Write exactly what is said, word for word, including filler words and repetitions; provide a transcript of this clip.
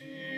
see.